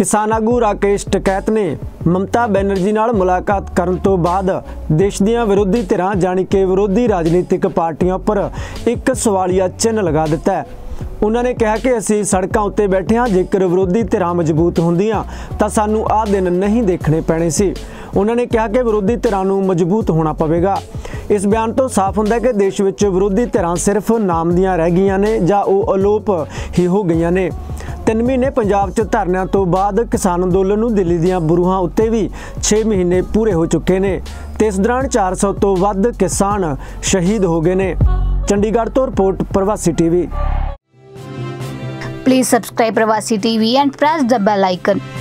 किसान आगू राकेश टिकैत ने ममता बैनर्जी नाल मुलाकात करन तो बाद देश दियां विरोधी धिरां जानी कि विरोधी राजनीतिक पार्टियां पर एक सवालिया चिन्ह लगा दिता है। उन्होंने कहा कि असीं सड़कों उत्ते बैठे हाँ, जेकर विरोधी धिरां मजबूत होंदियां तां सानूं आ दिन नहीं देखने पैणे सी। उन्होंने कहा कि विरोधी धिरां नूं मजबूत होना पवेगा। इस बयान तो साफ होंदा है कि देश विच विरोधी धिरां सिर्फ नाम दियां रह गईयां ने जां उह अलोप ही हो गईयां ने। 3 महीने पंजाब च धरनों तो बाद किसान अंदोलन नूं दिल्ली दीयां बुरूहां उत्ते भी 6 महीने पूरे हो चुके ने ते इस दौरान 400 तो वध किसान शहीद हो गए ने। चंडीगढ़ तो report Pravasi TV. Please subscribe Pravasi TV and press the bell icon.